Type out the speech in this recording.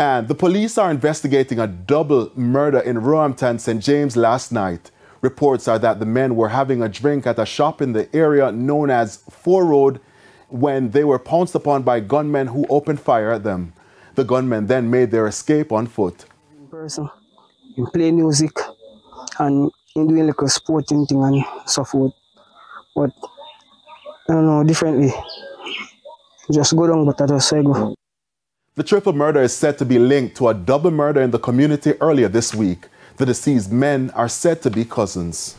And the police are investigating a double murder in Roehampton, St. James last night. Reports are that the men were having a drink at a shop in the area known as 4 Road when they were pounced upon by gunmen who opened fire at them. The gunmen then made their escape on foot. In person, in play music and in doing like a sporting thing and so forth. But I don't know, differently. Just go down, but I just say go. The triple murder is said to be linked to a double murder in the community earlier this week. The deceased men are said to be cousins.